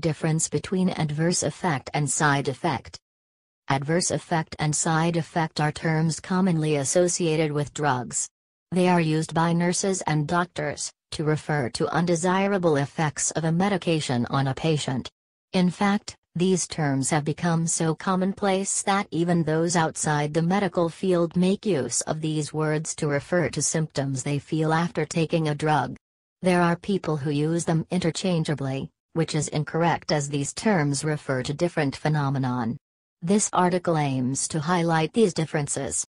Difference between adverse effect and side effect. Adverse effect and side effect are terms commonly associated with drugs. They are used by nurses and doctors to refer to undesirable effects of a medication on a patient. In fact, these terms have become so commonplace that even those outside the medical field make use of these words to refer to symptoms they feel after taking a drug. There are people who use them interchangeably, which is incorrect as these terms refer to different phenomenon. This article aims to highlight these differences.